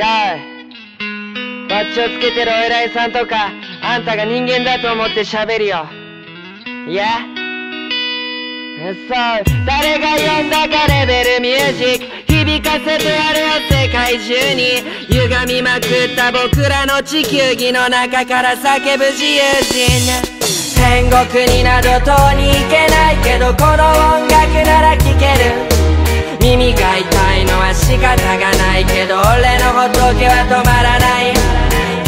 やーい、バッジをつけてるお偉いさんとかあんたが人間だと思って喋るよ。いやそう、誰が呼んだかレベルミュージック響かせてやるよ世界中に。歪みまくった僕らの地球儀の中から叫ぶ自由人。天国になど遠に行けないけどこの音楽なら聴ける。耳が痛いのは仕方がないけど俺の仏は止まらない。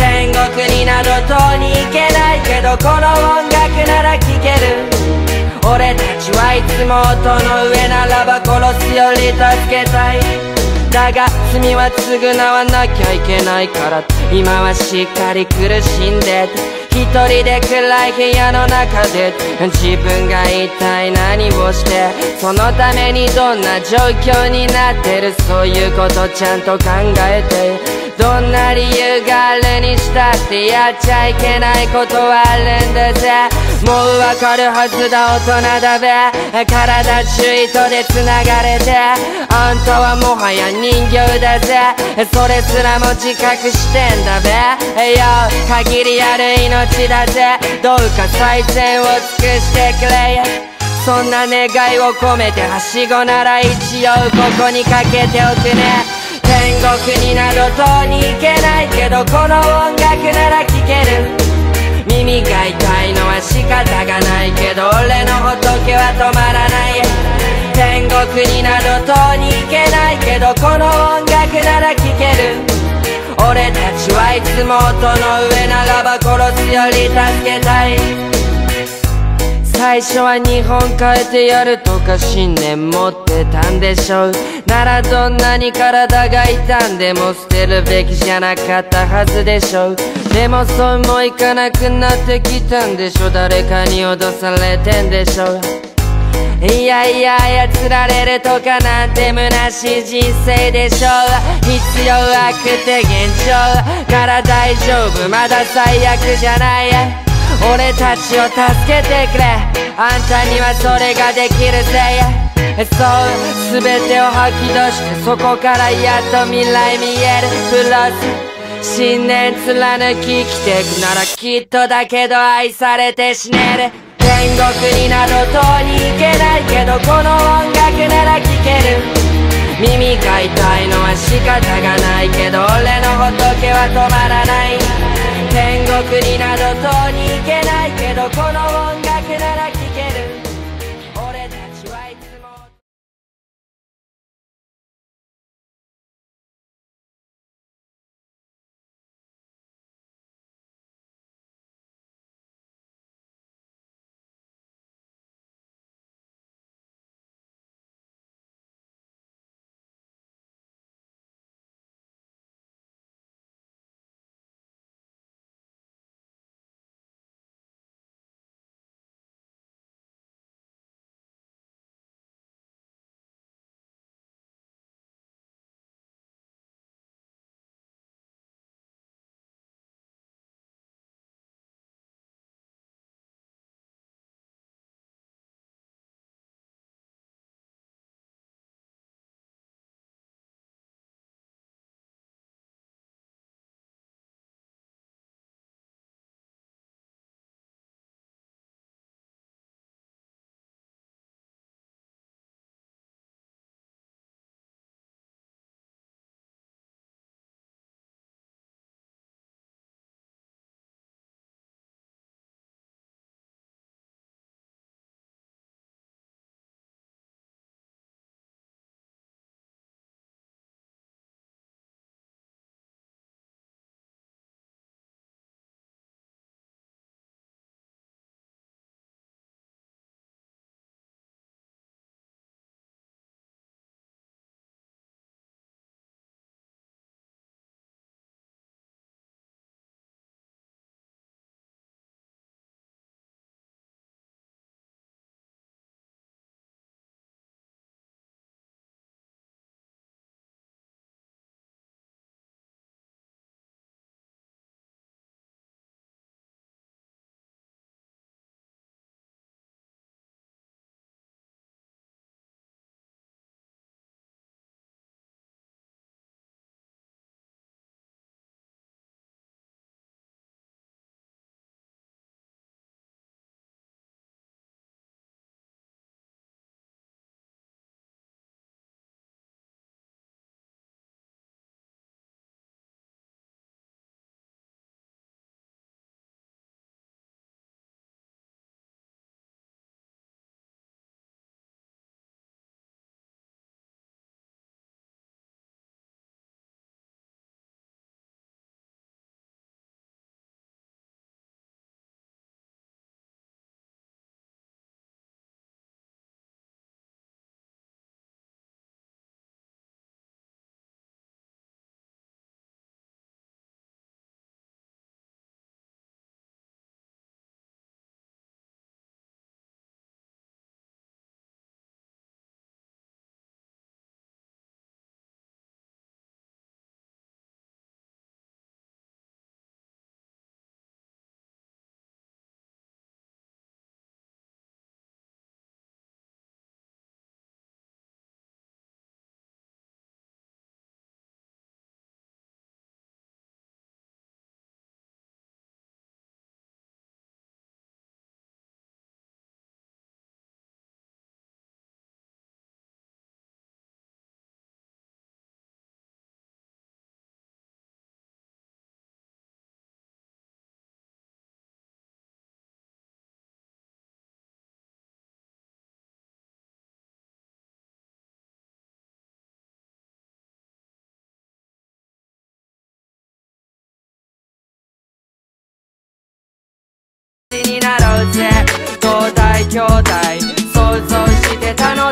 天国になど遠に行けないけどこの音楽なら聴ける。俺たちはいつも音の上ならば殺すより助けたい。だが罪は償わなきゃいけないから今はしっかり苦しんでて、一人で暗い部屋の中で自分が一体何をして、そのためにどんな状況になってる、そういうことちゃんと考えて、どんな理由があるにしたってやっちゃいけないことはあるんだぜ。もうわかるはずだ大人だべ、体中糸で繋がれて、あんたはもはや人形だぜ、それすらも自覚してんだべ。よ、限りある命だぜ、どうか最善を尽くしてくれ。そんな願いを込めてはしごなら一応ここにかけておくね。天国になど遠に行けないけどこの音楽なら聴ける。耳が痛いのは仕方がないけど俺の仏は止まらない。天国になど遠に行けないけどこの音楽なら聴ける。俺たちはいつも音の上ならば殺すより助けたい。最初は日本変えてやるとか信念持ってたんでしょう。ならどんなに体が痛んでも捨てるべきじゃなかったはずでしょう。でもそうもいかなくなってきたんでしょ、誰かに脅されてんでしょう。いやいや操られるとかなんて虚しい人生でしょう。必要悪くて現状から大丈夫、まだ最悪じゃない。俺たちを助けてくれ、あんたにはそれができるぜ。そう、全てを吐き出してそこからやっと未来見える。プラス信念貫き生きてくならきっとだけど愛されて死ねる。天国になど遠に行けないけどこの音楽なら聴ける。耳が痛いのは仕方がないけど俺の仏は止まらない。天国になど遠に行けないけどこの音楽なら聴ける。俺たちはいつも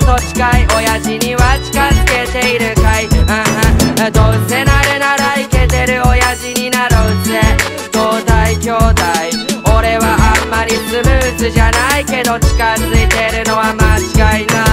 と近い親父には近づけているかい、どうせなるならイケてる親父になろうぜ。東大兄弟俺はあんまりスムーズじゃないけど近づいてるのは間違いない。